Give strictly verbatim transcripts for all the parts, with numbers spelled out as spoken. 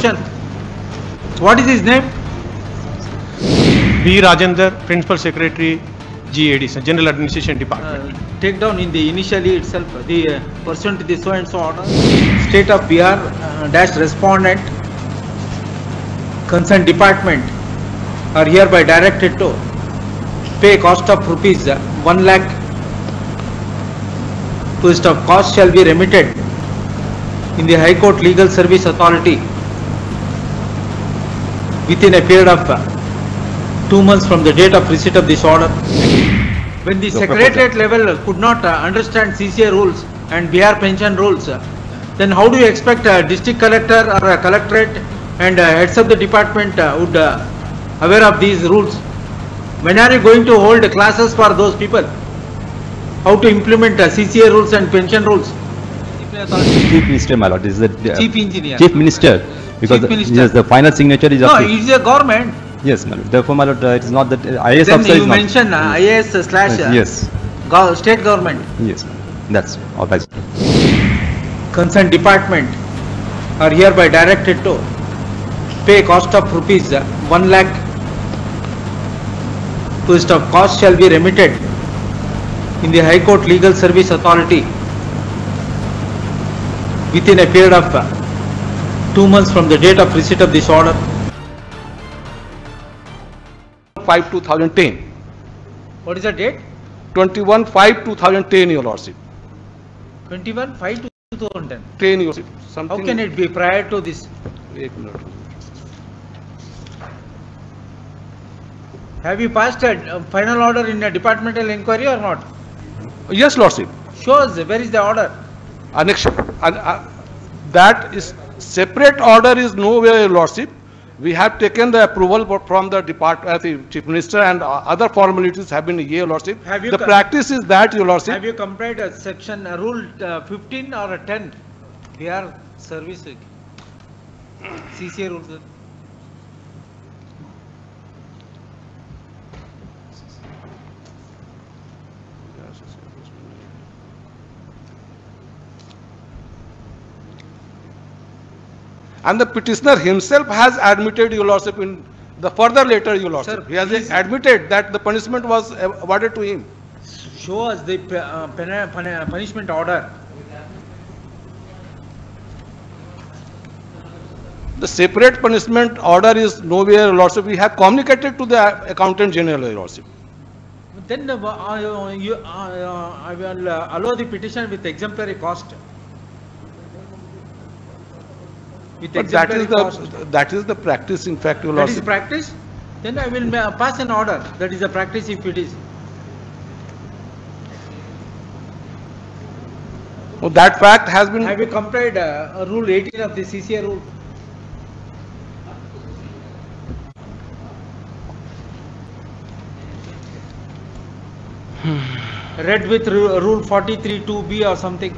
question. What is his name? B. Rajender, Principal Secretary, G A D, General Administration Department. Uh, take down in the initially itself the uh, pursuant to the so and so order. State of Bihar uh, dash respondent concerned department are hereby directed to pay cost of rupees uh, one lakh. To which the cost shall be remitted in the High Court Legal Service Authority within a period of uh, two months from the date of receipt of this order. When the secretariat level could not uh, understand C C A rules and Bihar pension rules, uh, then how do you expect a district collector or a collectorate and uh, heads of the department uh, would uh, aware of these rules? When are you going to hold classes for those people? How to implement uh, C C A rules and pension rules? Chief Minister, my lord, is the uh, Chief Engineer. Chief Minister, because Chief Minister. The, yes, the final signature is. No, it is a government. Yes, my lord. Therefore, my lord, uh, it is not that uh, I A S then officer. Then you mention uh, I A S uh, slash uh, yes, go state government. Yes, that's all. Right. Concerned department are hereby directed to pay cost of rupees uh, one lakh. To which the cost shall be remitted in the High Court Legal Service Authority within a period of uh, two months from the date of receipt of this order. five two thousand ten. What is the date? twenty-one five two thousand ten, your lordship. twenty-one five two thousand ten. ten, your lordship. Something. How can it be prior to this? Wait a minute. Have you passed a final order in a departmental inquiry or not? Yes, lordship. Shows where is the order? Annex. That is separate order is nowhere, lordship. We have taken the approval from the department, the chief minister, and other formalities have been here, lordship. Have you the practice is that, your lordship. Have you complied a section a rule uh, fifteen or a ten? They are service C C A rules. And the petitioner himself has admitted, your lordship, in the further letter, your lordship. Sir, he has admitted that the punishment was awarded to him. Show us the uh, punishment order. The separate punishment order is nowhere, your lordship. We have communicated to the Accountant General, your lordship. Then uh, uh, you, uh, uh, I will uh, allow the petition with exemplary cost. But that is the that is the practice, in fact, your lordship. That is practice. Then I will pass an order. That is the practice, if it is. Oh, that fact has been. Have you complied uh, Rule eighteen of the C C A rule? Read with Rule forty-three two B or something.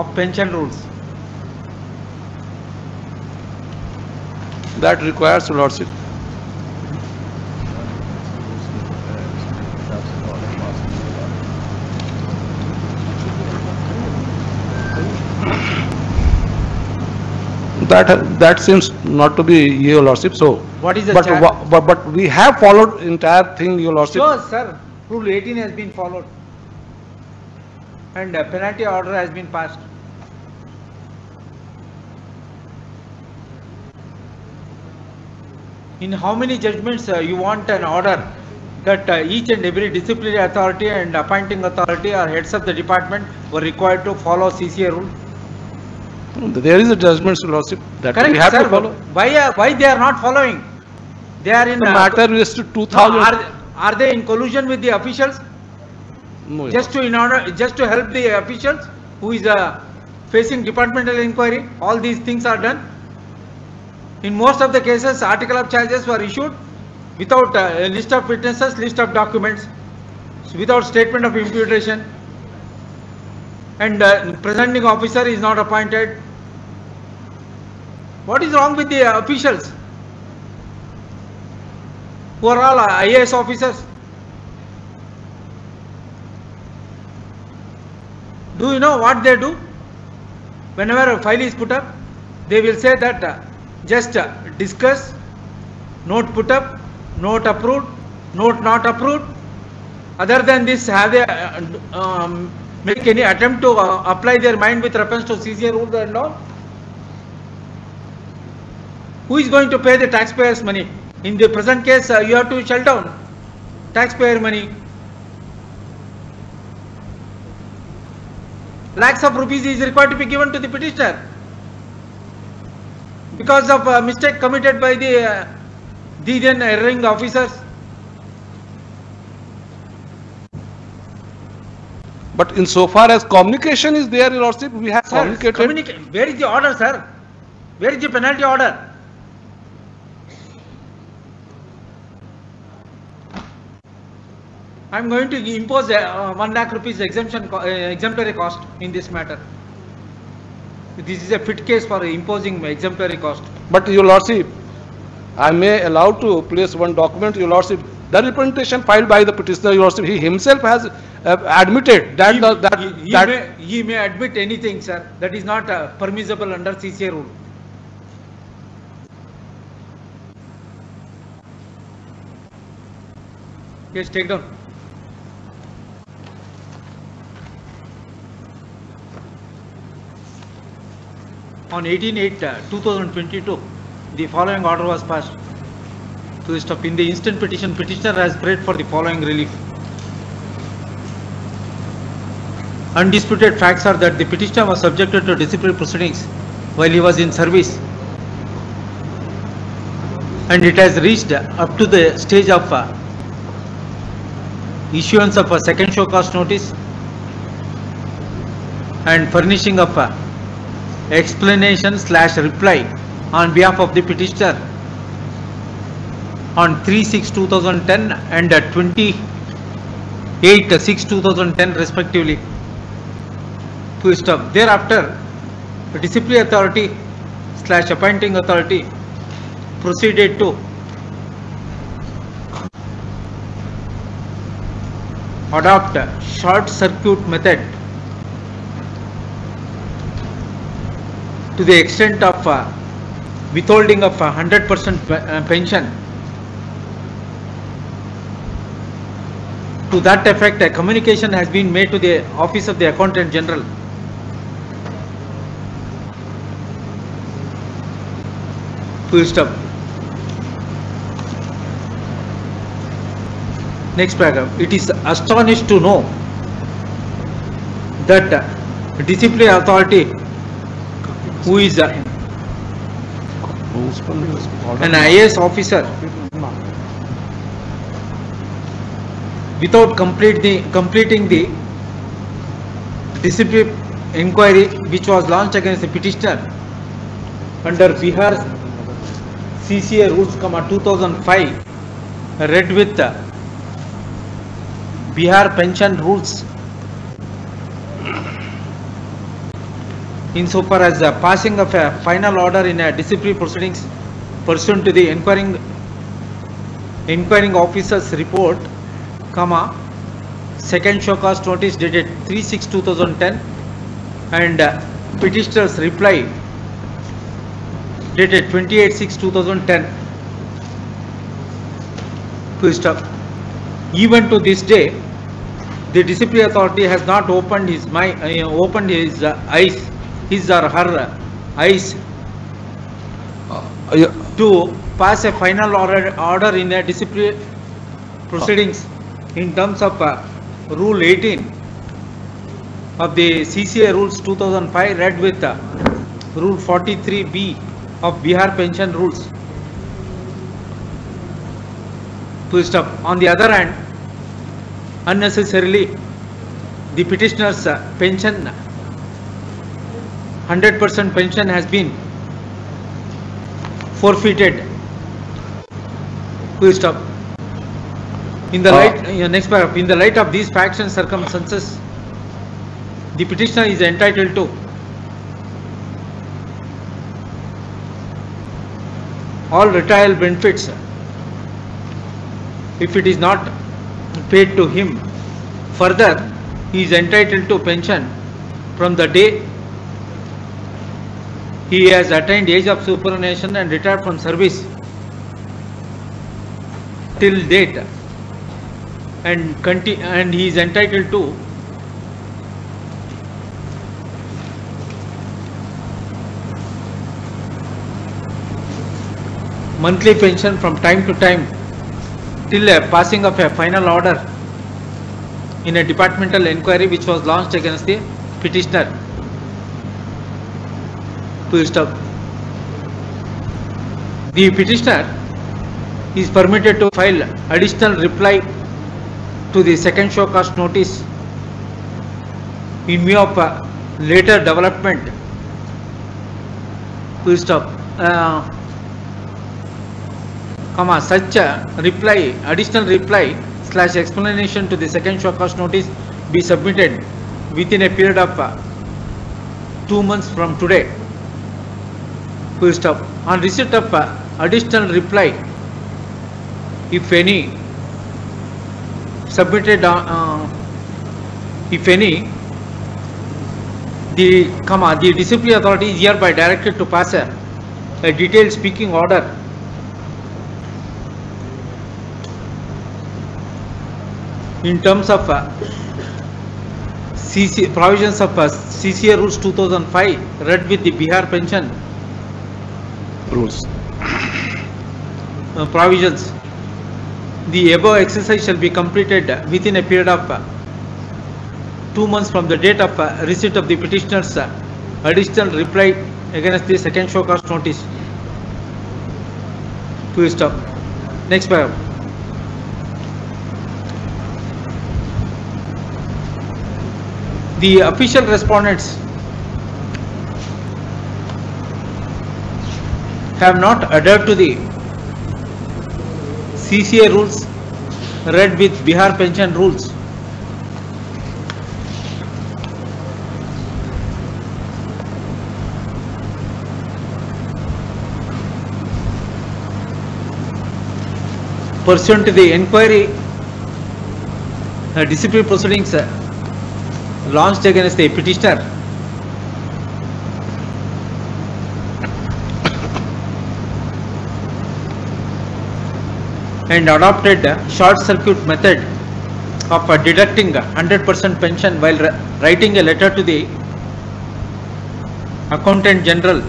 Of pension rules. That requires, your lordship. That that seems not to be, your lordship. So. What is the but, but but we have followed entire thing, your lordship. Sure, sir. Rule eighteen has been followed. And a penalty order has been passed. In how many judgments uh, you want an order that uh, each and every disciplinary authority and appointing authority or heads of the department were required to follow C C A rule? There is a judgment, your lordship, that correct, we have sir, to follow. Why, uh, why they are not following? They are in the matter uh, is to two thousand. Are, are they in collusion with the officials? No, just to in order, just to help the officials who is uh, facing departmental inquiry, all these things are done. In most of the cases, article of charges were issued without uh, a list of witnesses, list of documents, without statement of imputation, and uh, presenting officer is not appointed. What is wrong with the uh, officials who are all uh, I A S officers? Do you know what they do? whenever a file is put up, they will say that uh, just uh, discuss, note put up, note approved, note not approved. Other than this, have they uh, um, make any attempt to uh, apply their mind with reference to C C A rules and all? Who is going to pay the taxpayers' money? In the present case, uh, you have to shell down taxpayer money. Lakhs of rupees is required to be given to the petitioner because of a mistake committed by the uh, the then erring officers. But insofar as communication is there, Your Lordship, we have sir, communicated. Communica where is the order, sir? Where is the penalty order? I am going to impose a, uh, one lakh rupees exemption co uh, exemplary cost in this matter. This is a fit case for imposing exemplary cost. But Your Lordship, I may allow to place one document, Your Lordship. The representation filed by the petitioner, Your Lordship, he himself has uh, admitted that he, the, that, he, he, that may, he may admit anything, sir. That is not uh, permissible under C C A rule. Yes, take down. On eighteen eight two thousand twenty-two, the following order was passed. To the stuff, in the instant petition, petitioner has prayed for the following relief. Undisputed facts are that the petitioner was subjected to disciplinary proceedings while he was in service, and it has reached up to the stage of uh, issuance of a second show cause notice and furnishing of a explanation slash reply on behalf of the petitioner on three six two thousand ten and twenty-eight six two thousand ten respectively. To stop. Thereafter, the disciplinary authority slash appointing authority proceeded to adopt a short circuit method to the extent of uh, withholding of one hundred percent pension. To that effect, a communication has been made to the Office of the Accountant General. To stop. Next paragraph. It is astonished to know that uh, disciplinary authority, who is uh, an I A S officer, without complete the, completing the disciplinary inquiry which was launched against the petitioner under Bihar's C C A rules, comma two thousand five, read with uh, Bihar pension rules, insofar as the passing of a final order in a disciplinary proceedings pursuant to the inquiring inquiring officer's report, comma, second show cause notice dated three six two thousand ten and uh, petitioner's reply dated twenty-eight six two thousand ten. Please stop. Even to this day, the disciplinary authority has not opened his my uh, opened his uh, eyes, his or her uh, eyes, uh, yeah. to pass a final order order in a disciplinary proceedings uh. in terms of uh, Rule eighteen of the C C A Rules two thousand five, read with uh, Rule forty-three B of Bihar Pension Rules. To stop. On the other hand, unnecessarily, the petitioner's pension, one hundred percent pension, has been forfeited. To stop. In the light, uh, next paragraph. In the light of these facts and circumstances, the petitioner is entitled to all retirement benefits if it is not paid to him. Further, he is entitled to pension from the day He has attained age of superannuation and retired from service till date, and conti and he is entitled to monthly pension from time to time till a passing of a final order in a departmental inquiry which was launched against the petitioner. Please stop. The petitioner is permitted to file additional reply to the second show cause notice in view of uh, later development. Please stop. Uh, comma such a reply, additional reply slash explanation to the second show cause notice be submitted within a period of uh, two months from today. Full stop. On receipt of uh, additional reply, if any submitted, uh, uh, if any, the comma the disciplinary authority is hereby directed to pass a, a detailed speaking order in terms of uh, C C A provisions of uh, C C A rules two thousand five read with the Bihar pension rules uh, provisions. The above exercise shall be completed within a period of uh, two months from the date of uh, receipt of the petitioner's uh, additional reply against the second show cause notice. Please stop. Next paragraph. The official respondents have not adhered to the C C A rules read with Bihar pension rules. Pursuant to the inquiry, uh, disciplinary proceedings uh, launched against the petitioner, and adopted a short circuit method of deducting one hundred percent pension while writing a letter to the Accountant General.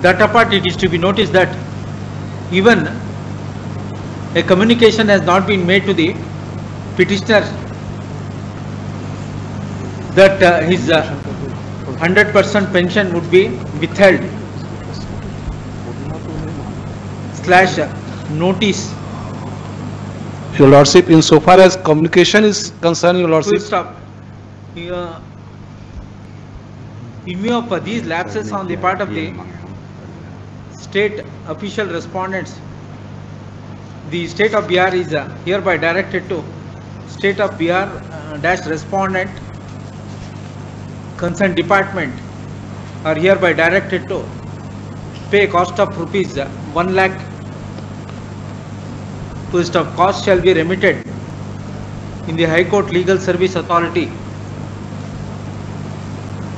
That apart, it is to be noticed that even a communication has not been made to the petitioner that uh, his uh, one hundred percent pension would be withheld slash notice. Your Lordship, in so far as communication is concerned, Your Lordship. Please stop. Uh, in view of uh, these lapses on the part of the state official respondents, the state of Bihar is uh, hereby directed to State of Bihar uh, dash respondent concerned department are hereby directed to pay cost of rupees uh, one lakh. Post of cost shall be remitted in the High Court Legal Service Authority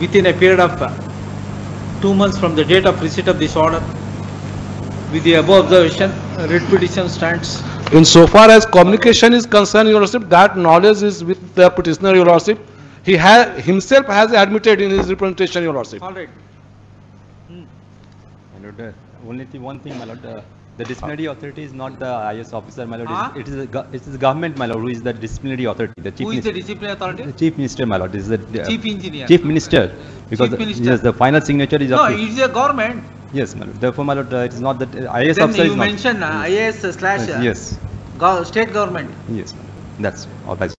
within a period of uh, two months from the date of receipt of this order. With the above observation, writ petition stands. In so far as communication is concerned, Your Lordship, that knowledge is with the petitioner, Your Lordship. He has himself has admitted in his representation, Your Lordship. All right. Hmm. My Lord, uh, only the one thing, my Lord, uh, the disciplinary authority is not the I A S officer, my Lord. Huh? It is the it is the government, my Lord, who is the disciplinary authority. The chief. Who is the disciplinary authority? The chief minister, my Lord. Is the uh, chief engineer. Chief minister, because chief minister. The, yes, the final signature is. No, it is the government. Yes, my Lord. Therefore, my Lord, uh, it is not that uh, I A S then officer. Then you mentioned uh, I A S uh, slash uh, yes, go state government. Yes, my Lord. That's all right.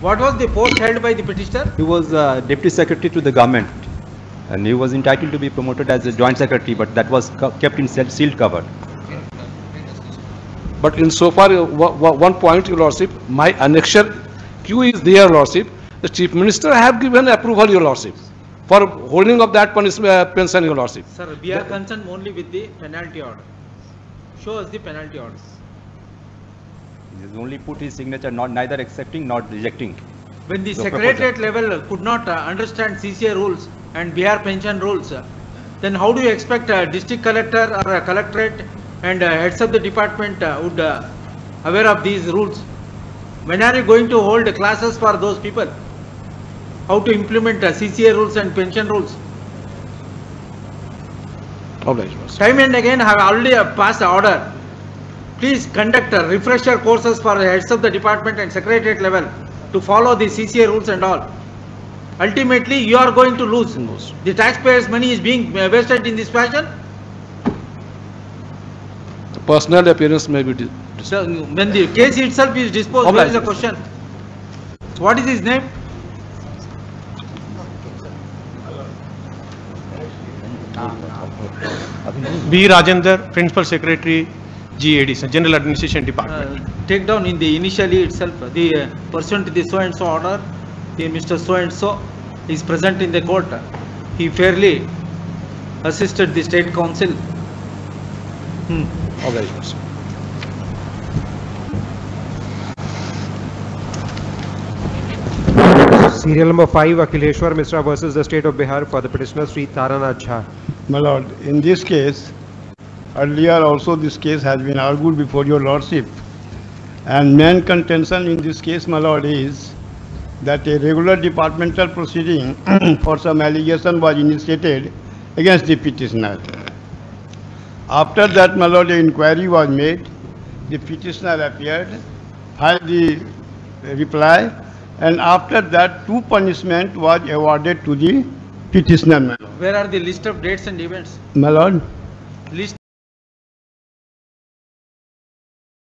What was the post held by the petitioner? He was uh, deputy secretary to the government, and he was entitled to be promoted as a joint secretary, but that was kept in sealed cover. Okay. But in so far, uh, one point, Your Lordship, my annexure Q is there, Lordship. The chief minister have given approval, Your Lordship, for holding of that punishment, uh, pension, Your Lordship. Sir, we are concerned only with the penalty order. Show us the penalty orders. He has only put his signature, not neither accepting nor rejecting. When the secretariat level could not uh, understand C C A rules and Bihar pension rules, uh, then how do you expect a district collector or a collectorate and uh, heads of the department uh, would uh, aware of these rules? When are you going to hold classes for those people? How to implement uh, C C A rules and pension rules? Obliged. Time and again I have already uh, passed the order. Please conduct uh, refresher courses for the heads of the department and secretariat level to follow the C C A rules and all. Ultimately, you are going to lose. Most. The taxpayers' money is being wasted in this fashion. The personal appearance may be disposed. So, when the case itself is disposed, what is the question? What is his name? B. Rajender, Principal Secretary, G A D, General Administration Department. Uh, take down in the initially itself, the uh, pursuant to the so and so order, the Mister So and so is present in the court. He fairly assisted the State Council. Hmm. Okay, sir. Serial number five, Akhileshwar Mishra versus the State of Bihar, for the petitioner Sri Taralaj Shah. My Lord, in this case, earlier also this case has been argued before your Lordship, and main contention in this case, my Lord, is that a regular departmental proceeding for some allegation was initiated against the petitioner. After that, my Lord, an inquiry was made, the petitioner appeared, filed the reply, and after that two punishment was awarded to the petitioner, my Lord. Where are the list of dates and events? My Lord. List